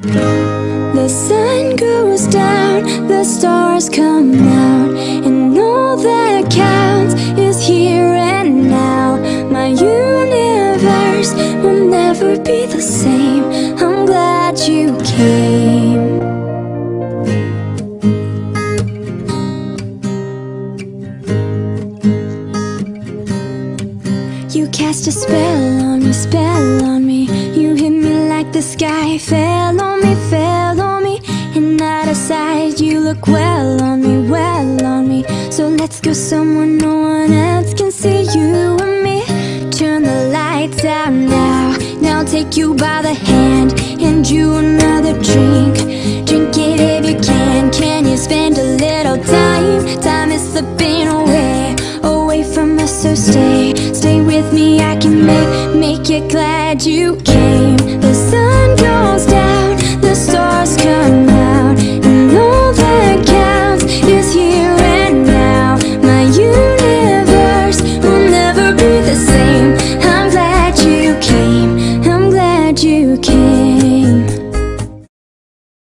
The sun goes down, the stars come out, and all that counts is here and now. My universe will never be the same. I'm glad you came. You cast a spell on me, spell on me. You hit me like the sky fell on me, fell on me. And out of sight, you look well on me, well on me. So let's go somewhere no one else can see, you and me. Turn the lights out now, now I'll take you by the hand. Hand you another drink, drink it if you can. Can you spend a little time? Time is slipping away, away from us, so stay. Stay with me, I can make you glad you came.